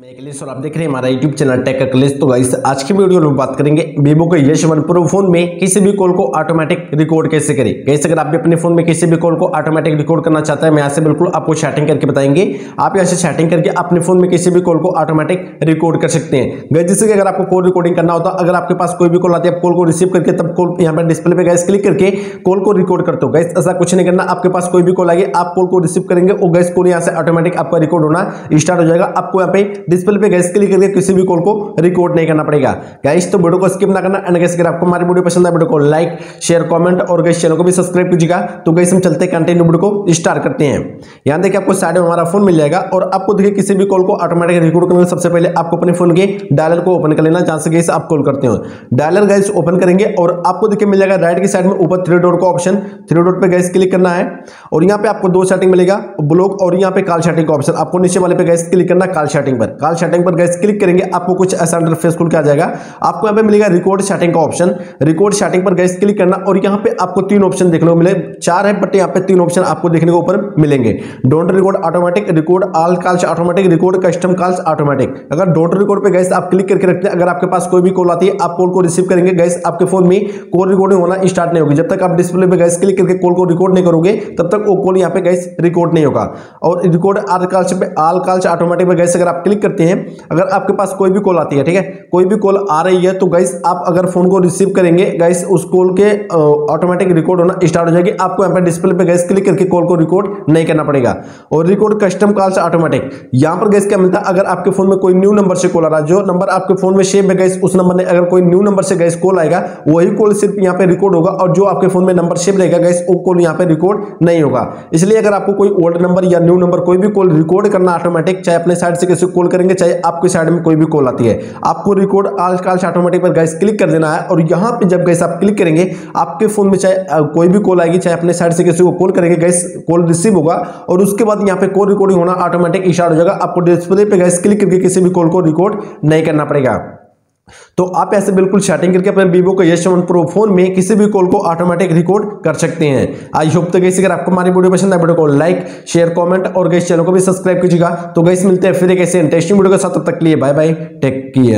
मैं अखिलेश और आप देख रहे हैं हमारा YouTube चैनल टेक अखिलेश। तो गाइस आज की वीडियो में बात करेंगे वीवो के S1 Pro फोन में किसी भी कॉल को ऑटोमेटिक रिकॉर्ड कैसे करें। गाइस अगर आप भी अपने फोन में किसी भी कॉल को ऑटोमेटिक रिकॉर्ड करना चाहते हैं, मैं यहाँ से बिल्कुल आपको चैटिंग करके बताएंगे। आप यहाँ से चैटिंग करके अपने फोन में किसी भी कॉल को ऑटोमेटिक रिकॉर्ड कर सकते हैं। गाइस जैसे कि अगर आपको कॉल रिकॉर्डिंग करना होता, अगर आपके पास कोई भी कॉल आती है, आप कॉल को रिसीव करके तब कॉल यहाँ पर डिस्प्ले पे गाइस क्लिक करके कॉल को रिकॉर्ड करते हो। गाइस ऐसा कुछ नहीं करना, आपके पास कोई भी कॉल आएगी आप कॉल को रिसीव करेंगे और गाइस कॉल यहाँ से ऑटोमेटिक आपका रिकॉर्ड होना स्टार्ट हो जाएगा। आपको यहाँ पे डिस्प्ले पे गैस क्लिक करके किसी भी कॉल को रिकॉर्ड नहीं करना पड़ेगा। गाइस तो वीडियो को स्किप ना करना एंड गाइस अगर आपको हमारी वीडियो पसंद आए वीडियो को लाइक शेयर कमेंट और गाइस चैनल को भी सब्सक्राइब कीजिएगा। तो गाइस हम चलते कंटिन्यू वीडियो को स्टार्ट करते हैं। यहां देखिए आपको साइड में हमारा फोन मिल जाएगा और आपको देखिए किसी भी कॉल को ऑटोमेटिक रिकॉर्ड करने के सबसे पहले आपको अपने फोन के डायलर को ओपन कर लेना, जहां से गाइस आप कॉल करते हो। डायलर गाइस ओपन करेंगे और आपको देखिए मिल जाएगा राइट की साइड में ऊपर थ्री डॉट का ऑप्शन, थ्री डॉट पे गाइस क्लिक करना है और यहाँ पे आपको दो सेटिंग मिलेगा, ब्लॉक और यहाँ पे कॉल सेटिंग का ऑप्शन। आपको नीचे वाले पे गाइस क्लिक करना, कॉल सेटिंग पर। कॉल सेटिंग पर गाइस क्लिक करेंगे आपको कुछ ऐसा इंटरफेस खुल के आ जाएगा। आपको यहां पे मिलेगा रिकॉर्ड सेटिंग का ऑप्शन, रिकॉर्ड सेटिंग पर गाइस क्लिक करना और यहां पे आपको तीन ऑप्शन देखने को मिले, चार है बट यहां पे तीन ऑप्शन आपको देखने को ऊपर मिलेंगे। Don't record automatic, record all calls automatic, record custom calls automatic. अगर डोंट रिकॉर्ड पे गाइस आप क्लिक करके रखते हैं, अगर आपके पास कोई भी कॉल आती है आप कॉल को रिसीव करेंगे, गाइस आपके फोन में कॉल रिकॉर्डिंग होना स्टार्ट नहीं होगी। जब तक आप डिस्प्ले पे गाइस क्लिक करके कॉल को रिकॉर्ड नहीं करोगे तब तक वो कॉल यहां पे गाइस रिकॉर्ड नहीं होगा। और रिकॉर्ड ऑल कॉल्स ऑटोमेटिक पे गाइस अगर आप क्लिक करते हैं, अगर आपके पास कोई भी कॉल आती है, ठीक है, कोई भी कॉल आ रही है तो गाइस आप अगर फोन को रिसीव करेंगे गाइस उस कॉल के ऑटोमेटिक रिकॉर्ड होना स्टार्ट हो जाएगी। आपको यहाँ पर डिस्प्ले पे गाइस क्लिक करके कॉल को रिकॉर्ड नहीं करना पड़ेगा। और रिकॉर्ड कस्टम कॉल्स ऑटोमेटिक, यहाँ पर गाइस क्या मिलता है, अगर आपके फोन में कोई न्यू नंबर से कॉल आ रहा है, जो नंबर आपके फोन में सेव है गाइस उस नंबर में अगर कोई न्यू नंबर से गाइस कॉल आएगा वही कॉल सिर्फ यहाँ पे रिकॉर्ड होगा और जो आपके फोन में नंबर सेव रहेगा गाइस वो कॉल यहाँ पे रिकॉर्ड नहीं होगा। इसलिए अगर आपको कोई ओल्ड नंबर या न्यू नंबर कोई भी कॉल रिकॉर्ड करना ऑटोमेटिक, चाहे अपने साइड से किसी को कॉल करेंगे चाहे आपके साइड में कोई भी कॉल आती है, आपको रिकॉर्ड ऑल कॉल्स ऑटोमेटिक पर गाइस क्लिक कर देना है। और यहाँ पे जब गाइस आप क्लिक करेंगे आपके फोन में चाहे कोई भी कॉल आएगी, चाहे अपने साइड से किसी को कॉल करेंगे, गाइस कॉल रिसीव होगा और उसके बाद यहाँ पे कॉल रिकॉर्डिंग होना ऑटोमेटिक स्टार्ट हो जाएगा। आपको डिस्प्ले पे गाइस क्लिक करके किसी भी कॉल को रिकॉर्ड नहीं करना पड़ेगा। तो आप ऐसे बिल्कुल सेटिंग करके अपने वीवो के S1 Pro फोन में किसी भी कॉल को ऑटोमेटिक रिकॉर्ड कर सकते हैं। आई होप तो गाइस अगर आपको हमारी वीडियो पसंद आए वीडियो को लाइक शेयर कमेंट और गाइस चैनल को भी सब्सक्राइब कीजिएगा। तो गाइस मिलते हैं फिर एक ऐसे इंटरेस्टिंग वीडियो के साथ, तब तक के लिए बाय बाय, टेक केयर।